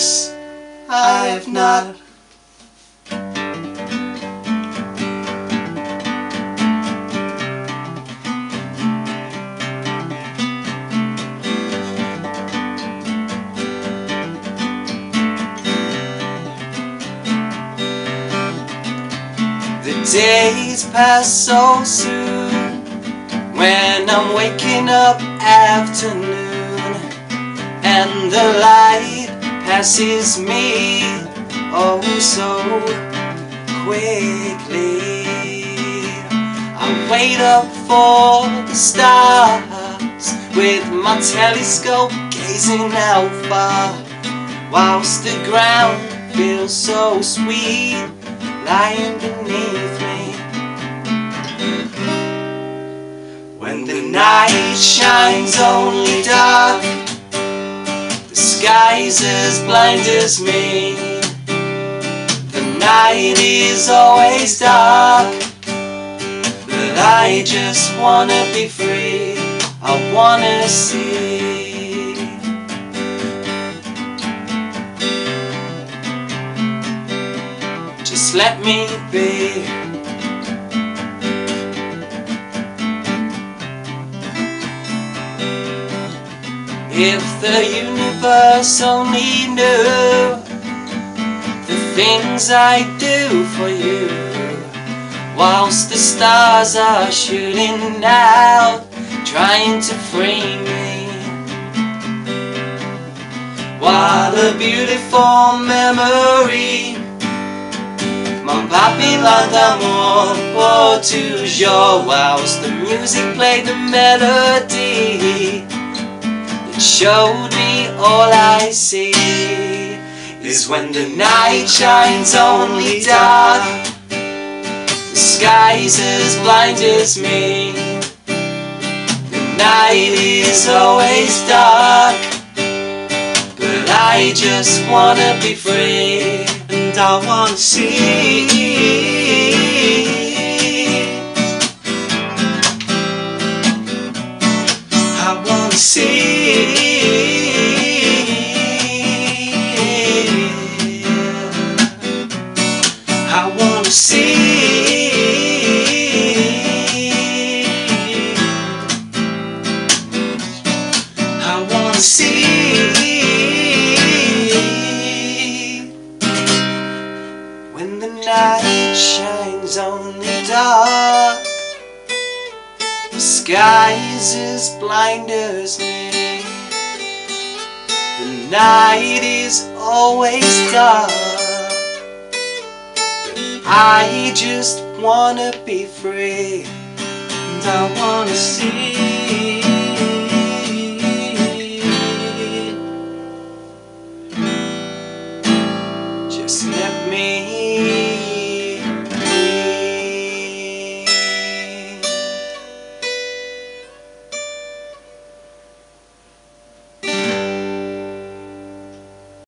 Yes, I have not. The days pass so soon when I'm waking up afternoon, and the light passes me oh so quickly. I wait up for the stars with my telescope gazing out far, whilst the ground feels so sweet lying beneath me. When the night shines only dark, the sky's as blind as me. The night is always dark, but I just wanna be free. I wanna see. Just let me be. If the universe only knew the things I do for you, whilst the stars are shooting out, trying to free me, what a beautiful memory. Mon papilla d'amour pour toujours. Whilst the music played the melody, it showed me all I see is when the night shines only dark, the sky's as blind as me. The night is always dark, but I just wanna be free. I wanna see. I wanna see. I wanna see. I wanna see. When the night shines only dark, the sky's as blind as me. The night is always dark, but I just wanna be free, and I wanna see.